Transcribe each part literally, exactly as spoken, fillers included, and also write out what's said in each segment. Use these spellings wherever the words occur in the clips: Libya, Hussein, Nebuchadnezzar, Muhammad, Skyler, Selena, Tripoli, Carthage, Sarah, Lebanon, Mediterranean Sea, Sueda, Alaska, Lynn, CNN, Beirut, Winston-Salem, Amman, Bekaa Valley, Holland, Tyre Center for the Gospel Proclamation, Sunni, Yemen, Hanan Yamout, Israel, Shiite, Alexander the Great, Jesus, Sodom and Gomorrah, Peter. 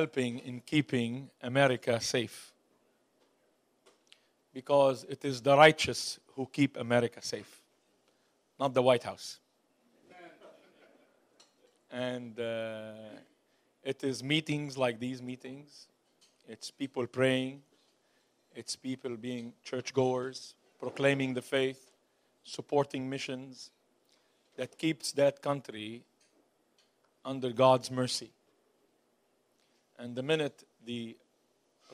helping in keeping America safe. Because it is the righteous who keep America safe, not the White House. And uh, it is meetings like these meetings. It's people praying. It's people being churchgoers, proclaiming the faith, supporting missions, that keeps that country under God's mercy. And the minute the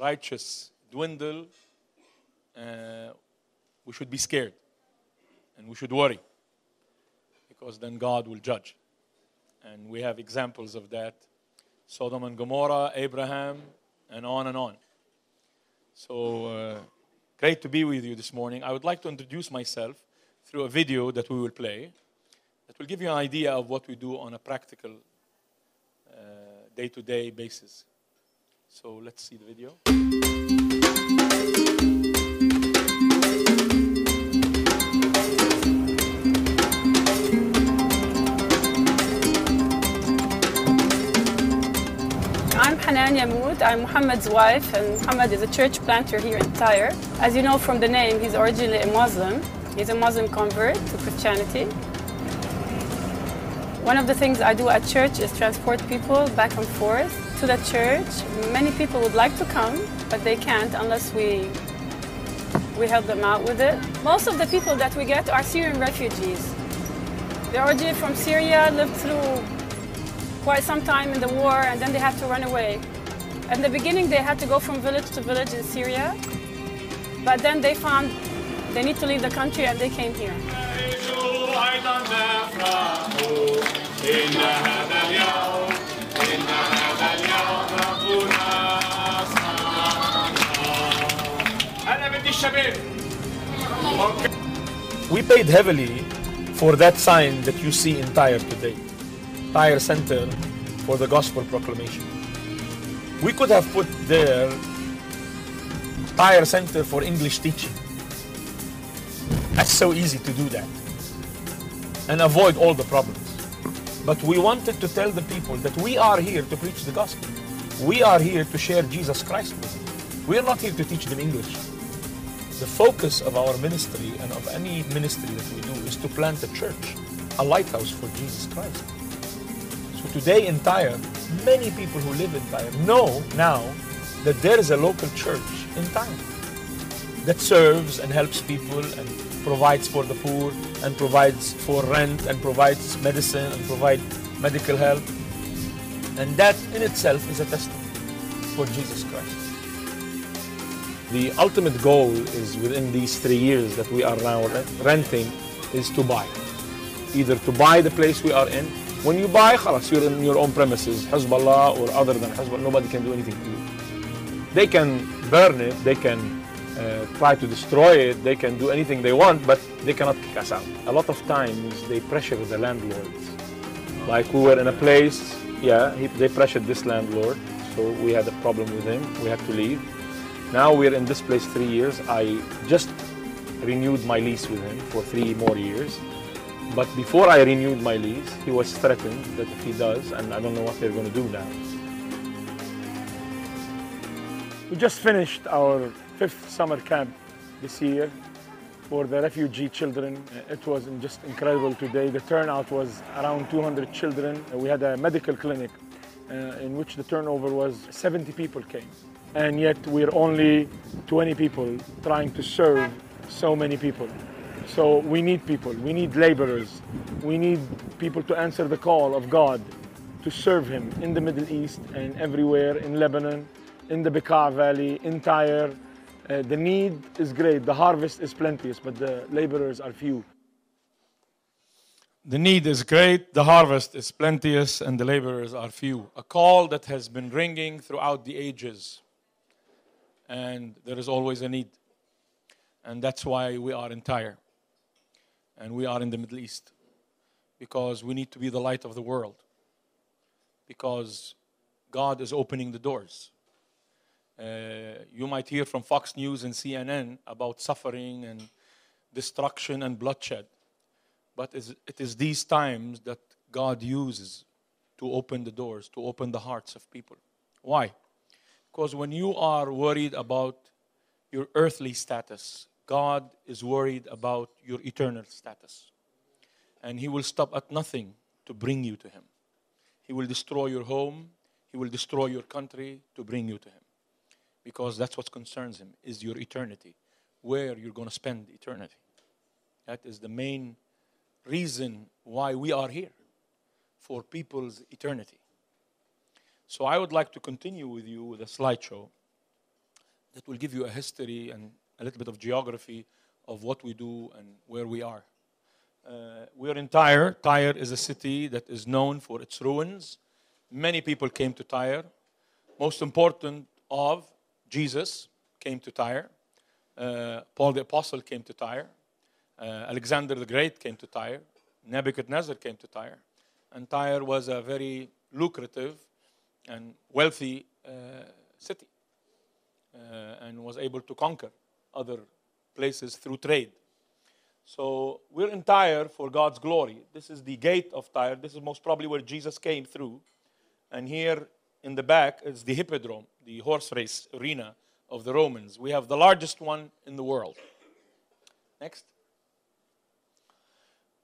righteous dwindle, uh, we should be scared and we should worry, because then God will judge. And we have examples of that. Sodom and Gomorrah, Abraham, and on and on. So, uh, great to be with you this morning. I would like to introduce myself through a video that we will play that will give you an idea of what we do on a practical, uh, day-to-day basis. So, let's see the video. I'm Hanan Yamout. I'm Muhammad's wife, and Muhammad is a church planter here in Tyre. As you know from the name, he's originally a Muslim. He's a Muslim convert to Christianity. One of the things I do at church is transport people back and forth to the church. Many people would like to come, but they can't unless we, we help them out with it. Most of the people that we get are Syrian refugees. They're originally from Syria, lived through quite some time in the war, and then they had to run away. In the beginning, they had to go from village to village in Syria, but then they found they need to leave the country, and they came here. We paid heavily for that sign that you see in Tyre today. Tyre Center for the Gospel Proclamation. We could have put there Tyre Center for English Teaching. That's so easy to do that and avoid all the problems. But we wanted to tell the people that we are here to preach the gospel. We are here to share Jesus Christ with them. We are not here to teach them English. The focus of our ministry and of any ministry that we do is to plant a church, a lighthouse for Jesus Christ. Today in Tyre, many people who live in Tyre know now that there is a local church in Tyre that serves and helps people and provides for the poor and provides for rent and provides medicine and provides medical help. And that in itself is a testimony for Jesus Christ. The ultimate goal is within these three years that we are now renting is to buy. Either to buy the place we are in. When you buy, خلاص, you're in your own premises. Hezbollah or other than Hezbollah, nobody can do anything to you. They can burn it, they can uh, try to destroy it, they can do anything they want, but they cannot kick us out. A lot of times they pressure the landlords. Like we were in a place, yeah, he, they pressured this landlord, so we had a problem with him, we had to leave. Now we're in this place three years. I just renewed my lease with him for three more years. But before I renewed my lease, he was threatened that if he does, and I don't know what they're going to do now. We just finished our fifth summer camp this year for the refugee children. It was just incredible today. The turnout was around two hundred children. We had a medical clinic uh, in which the turnover was seventy people came. And yet we're only twenty people trying to serve so many people. So we need people, we need laborers, we need people to answer the call of God to serve Him in the Middle East and everywhere, in Lebanon, in the Bekaa Valley, in Tyre. Uh, the need is great, the harvest is plenteous, but the laborers are few. The need is great, the harvest is plenteous, and the laborers are few. A call that has been ringing throughout the ages, and there is always a need. And that's why we are in Tyre. And we are in the Middle East, because we need to be the light of the world, because God is opening the doors. Uh, you might hear from Fox News and C N N about suffering and destruction and bloodshed, but it is these times that God uses to open the doors, to open the hearts of people, Why? Because when you are worried about your earthly status, God is worried about your eternal status. And He will stop at nothing to bring you to Him. He will destroy your home. He will destroy your country to bring you to Him. Because that's what concerns Him, is your eternity, where you're going to spend eternity. That is the main reason why we are here, for people's eternity. So I would like to continue with you with a slideshow that will give you a history and a little bit of geography of what we do and where we are. Uh, we are in Tyre. Tyre is a city that is known for its ruins. Many people came to Tyre. Most important of, Jesus came to Tyre. Uh, Paul the Apostle came to Tyre. Uh, Alexander the Great came to Tyre. Nebuchadnezzar came to Tyre. And Tyre was a very lucrative and wealthy uh, city, uh, and was able to conquer other places through trade. So we're in Tyre for God's glory. This is the gate of Tyre. This is most probably where Jesus came through. And here in the back is the hippodrome, the horse race arena of the Romans. We have the largest one in the world. Next.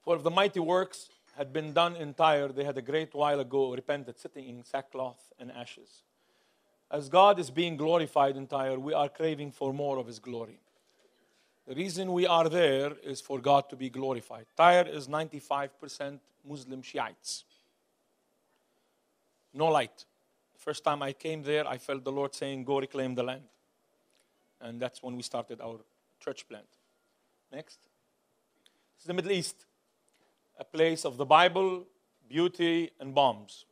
For the mighty works had been done in Tyre, they had a great while ago repented, sitting in sackcloth and ashes. As God is being glorified in Tyre, we are craving for more of His glory. The reason we are there is for God to be glorified. Tyre is ninety-five percent Muslim Shiites. No light. The first time I came there, I felt the Lord saying, go reclaim the land. And that's when we started our church plant. Next. This is the Middle East. A place of the Bible, beauty, and bombs.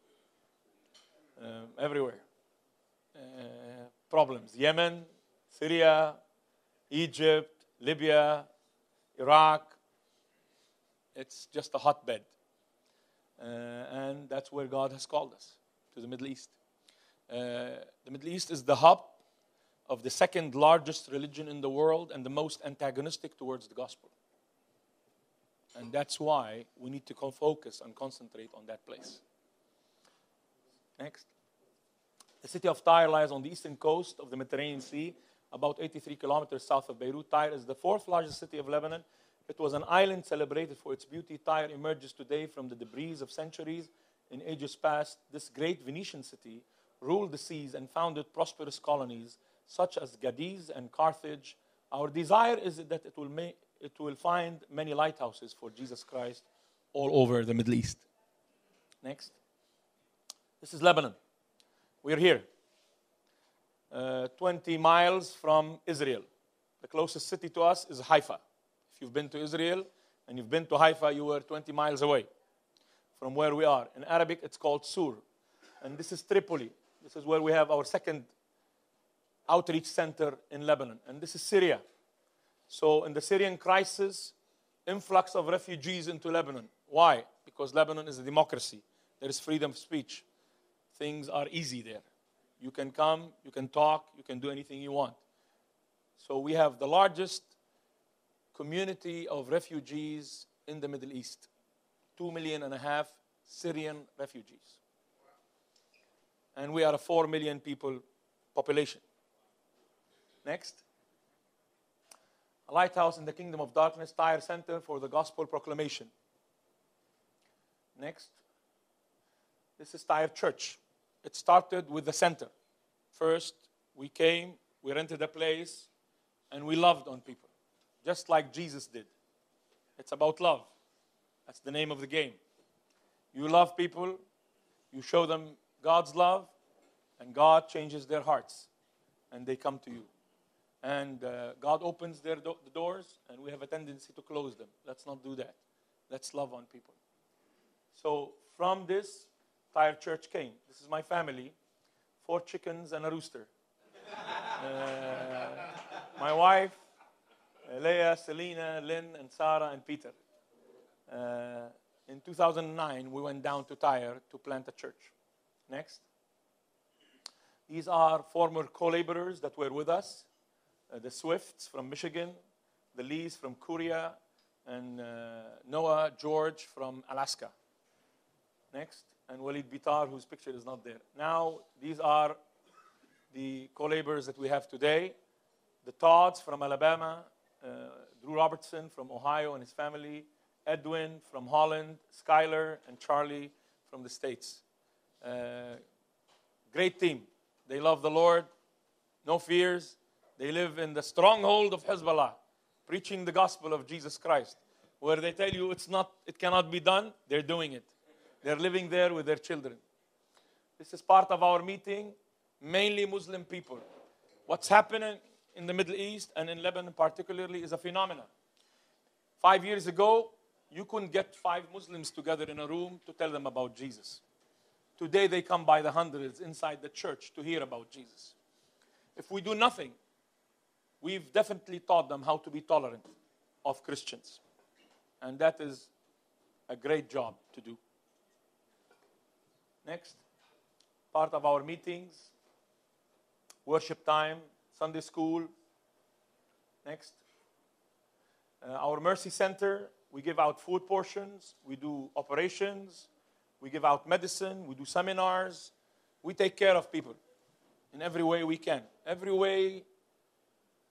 Uh, everywhere. Uh, problems. Yemen, Syria, Egypt, Libya, Iraq. It's just a hotbed. Uh, and that's where God has called us, to the Middle East. Uh, the Middle East is the hub of the second largest religion in the world and the most antagonistic towards the gospel. And that's why we need to focus and concentrate on that place. Next. The city of Tyre lies on the eastern coast of the Mediterranean Sea, about eighty-three kilometers south of Beirut. Tyre is the fourth largest city of Lebanon. It was an island celebrated for its beauty. Tyre emerges today from the debris of centuries. In ages past, this great Venetian city ruled the seas and founded prosperous colonies such as Gadis and Carthage. Our desire is that it will make it will find many lighthouses for Jesus Christ all over the Middle East. Next. This is Lebanon. We're here, uh, twenty miles from Israel. The closest city to us is Haifa. If you've been to Israel and you've been to Haifa, you were twenty miles away from where we are. In Arabic, it's called Sur. And this is Tripoli. This is where we have our second outreach center in Lebanon. And this is Syria. So in the Syrian crisis, influx of refugees into Lebanon. Why? Because Lebanon is a democracy. There is freedom of speech. Things are easy there. You can come, you can talk, you can do anything you want. So we have the largest community of refugees in the Middle East. Two million and a half Syrian refugees. And we are a four million people population. Next. A lighthouse in the kingdom of darkness, Tyre Center for the Gospel Proclamation. Next. This is Tyre Church. It started with the center. First, we came, we rented a place, and we loved on people, just like Jesus did. It's about love. That's the name of the game. You love people, you show them God's love, and God changes their hearts, and they come to you. And uh, God opens their do- the doors, and we have a tendency to close them. Let's not do that. Let's love on people. So from this, Tyre Church came. This is my family. Four chickens and a rooster. uh, my wife, Elia, Selena, Lynn, and Sarah, and Peter. Uh, in two thousand nine, we went down to Tyre to plant a church. Next. These are former co-laborers that were with us. Uh, the Swifts from Michigan, the Lees from Korea, and uh, Noah George from Alaska. Next, and Walid Bitar, whose picture is not there. Now, these are the co-laborers that we have today, the Todds from Alabama, uh, Drew Robertson from Ohio and his family, Edwin from Holland, Skyler and Charlie from the States. Uh, great team. They love the Lord, no fears. They live in the stronghold of Hezbollah, preaching the gospel of Jesus Christ. Where they tell you it's not, it cannot be done, they're doing it. They're living there with their children. This is part of our meeting, mainly Muslim people. What's happening in the Middle East and in Lebanon particularly is a phenomenon. Five years ago, you couldn't get five Muslims together in a room to tell them about Jesus. Today they come by the hundreds inside the church to hear about Jesus. If we do nothing, we've definitely taught them how to be tolerant of Christians. And that is a great job to do. Next, part of our meetings, worship time, Sunday school. Next, uh, our mercy center, we give out food portions, we do operations, we give out medicine, we do seminars, we take care of people in every way we can. Every way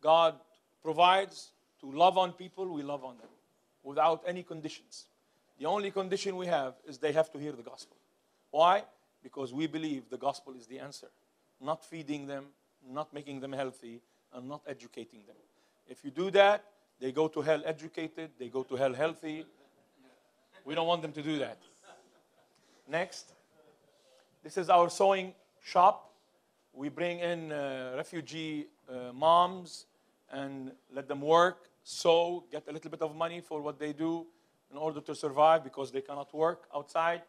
God provides to love on people, we love on them. Without any conditions. The only condition we have is they have to hear the gospel. Why? Because we believe the gospel is the answer. Not feeding them, not making them healthy, and not educating them. If you do that, they go to hell educated, they go to hell healthy. We don't want them to do that. Next. This is our sewing shop. We bring in uh, refugee uh, moms and let them work. So get a little bit of money for what they do in order to survive because they cannot work outside.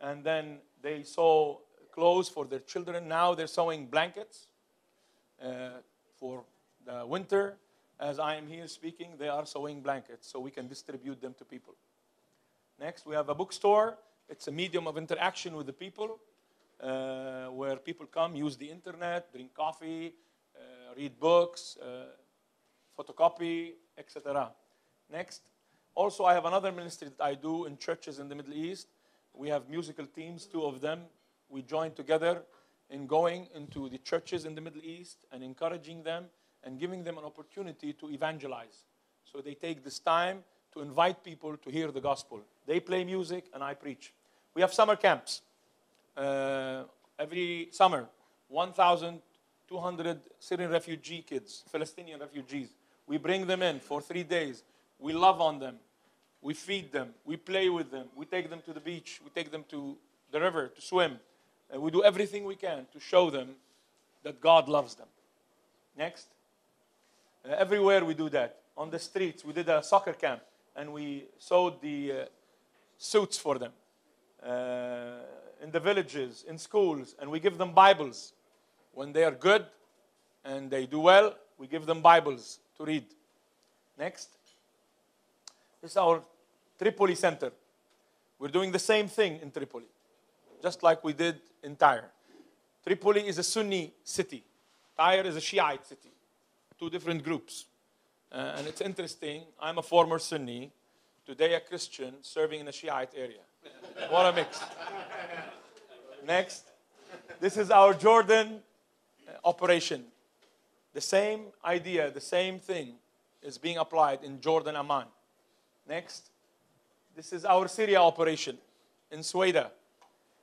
And then they sew clothes for their children. Now they're sewing blankets uh, for the winter. As I am here speaking, they are sewing blankets so we can distribute them to people. Next, we have a bookstore. It's a medium of interaction with the people uh, where people come, use the internet, drink coffee, uh, read books, uh, photocopy, et cetera. Next, also I have another ministry that I do in churches in the Middle East. We have musical teams, two of them. We join together in going into the churches in the Middle East and encouraging them and giving them an opportunity to evangelize. So they take this time to invite people to hear the gospel. They play music and I preach. We have summer camps. Uh, every summer, one thousand two hundred Syrian refugee kids, Palestinian refugees. We bring them in for three days. We love on them. We feed them. We play with them. We take them to the beach. We take them to the river to swim. And we do everything we can to show them that God loves them. Next. Uh, everywhere we do that. On the streets, we did a soccer camp. And we sewed the uh, suits for them. Uh, in the villages, in schools. And we give them Bibles. When they are good and they do well, we give them Bibles to read. Next. This is our Tripoli center. We're doing the same thing in Tripoli, just like we did in Tyre. Tripoli is a Sunni city. Tyre is a Shiite city. Two different groups. Uh, and it's interesting. I'm a former Sunni, today a Christian, serving in a Shiite area. What a mix. Next. This is our Jordan operation. The same idea, the same thing is being applied in Jordan, Amman. Next, this is our Syria operation in Sueda.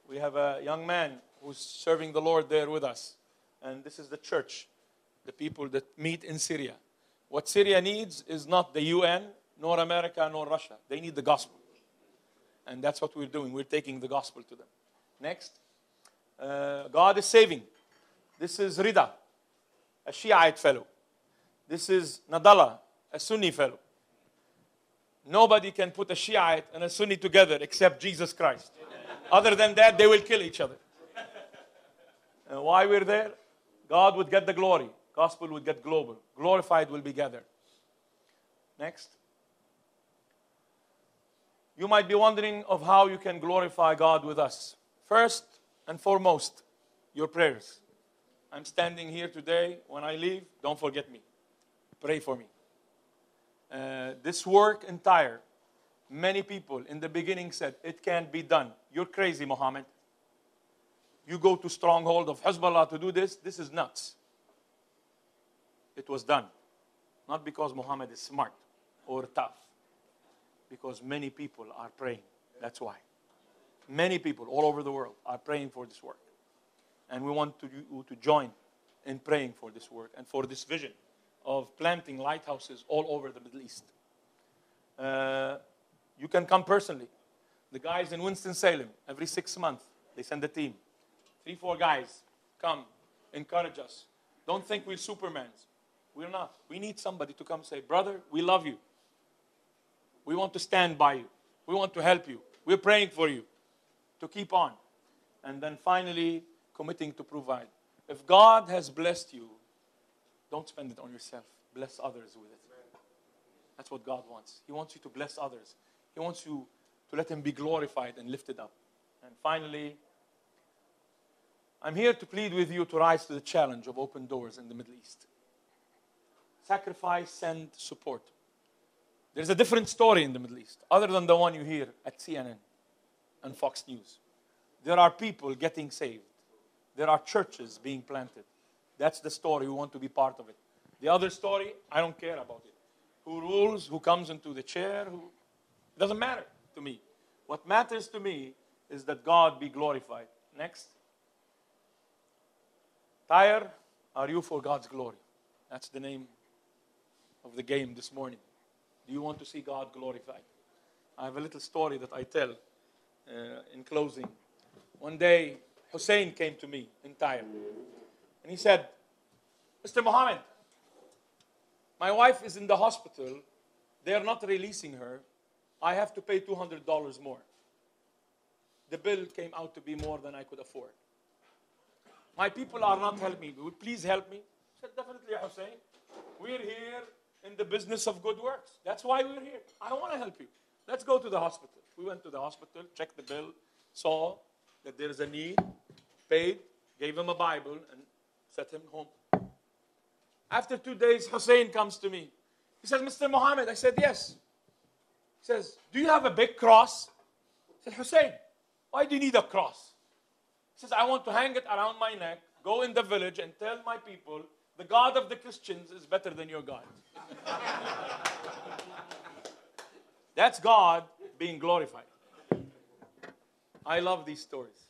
We have a young man who's serving the Lord there with us. And this is the church, the people that meet in Syria. What Syria needs is not the U N, nor America, nor Russia. They need the gospel. And that's what we're doing. We're taking the gospel to them. Next, uh, God is saving. This is Rida, a Shiite fellow. This is Nadala, a Sunni fellow. Nobody can put a Shiite and a Sunni together except Jesus Christ. Other than that, they will kill each other. And why we're there? God would get the glory. Gospel would get global. Glorified will be gathered. Next. You might be wondering of how you can glorify God with us. First and foremost, your prayers. I'm standing here today. When I leave, don't forget me. Pray for me. Uh, this work in Tyre, many people in the beginning said, it can't be done. You're crazy, Muhammad. you go to stronghold of Hezbollah to do this. This is nuts. It was done. Not because Muhammad is smart or tough. Because many people are praying. That's why. Many people all over the world are praying for this work. And we want to, you to join in praying for this work and for this vision of planting lighthouses all over the Middle East. Uh, you can come personally. The guys in Winston-Salem, every six months, they send a team. Three, four guys come, encourage us. Don't think we're Supermans. We're not. We need somebody to come say, brother, we love you. We want to stand by you. We want to help you. We're praying for you to keep on. And then finally, committing to provide. If God has blessed you, don't spend it on yourself. Bless others with it. That's what God wants. He wants you to bless others. He wants you to let Him be glorified and lifted up. And finally, I'm here to plead with you to rise to the challenge of open doors in the Middle East. Sacrifice, send, support. There's a different story in the Middle East, other than the one you hear at C N N and Fox News. There are people getting saved. There are churches being planted. That's the story. We want to be part of it. The other story, I don't care about it. Who rules, who comes into the chair, who... It doesn't matter to me. What matters to me is that God be glorified. Next. Tyre, are you for God's glory? That's the name of the game this morning. Do you want to see God glorified? I have a little story that I tell uh, in closing. One day, Hussein came to me in Tyre. And he said, Mister Muhammad, my wife is in the hospital. They are not releasing her. I have to pay two hundred dollars more. The bill came out to be more than I could afford. My people are not helping me. Will you please help me? I said, definitely, Hussein. We're here in the business of good works. That's why we're here. I want to help you. Let's go to the hospital. We went to the hospital, checked the bill, saw that there's a need, paid, gave him a Bible, and sent him home. After two days, Hussein comes to me. He says, Mister Muhammad. I said, yes. He says, do you have a big cross? I said, Hussein, why do you need a cross? He says, I want to hang it around my neck, go in the village and tell my people, the God of the Christians is better than your God. That's God being glorified. I love these stories.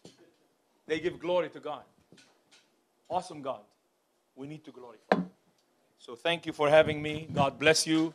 They give glory to God. Awesome God. We need to glorify. So thank you for having me. God bless you.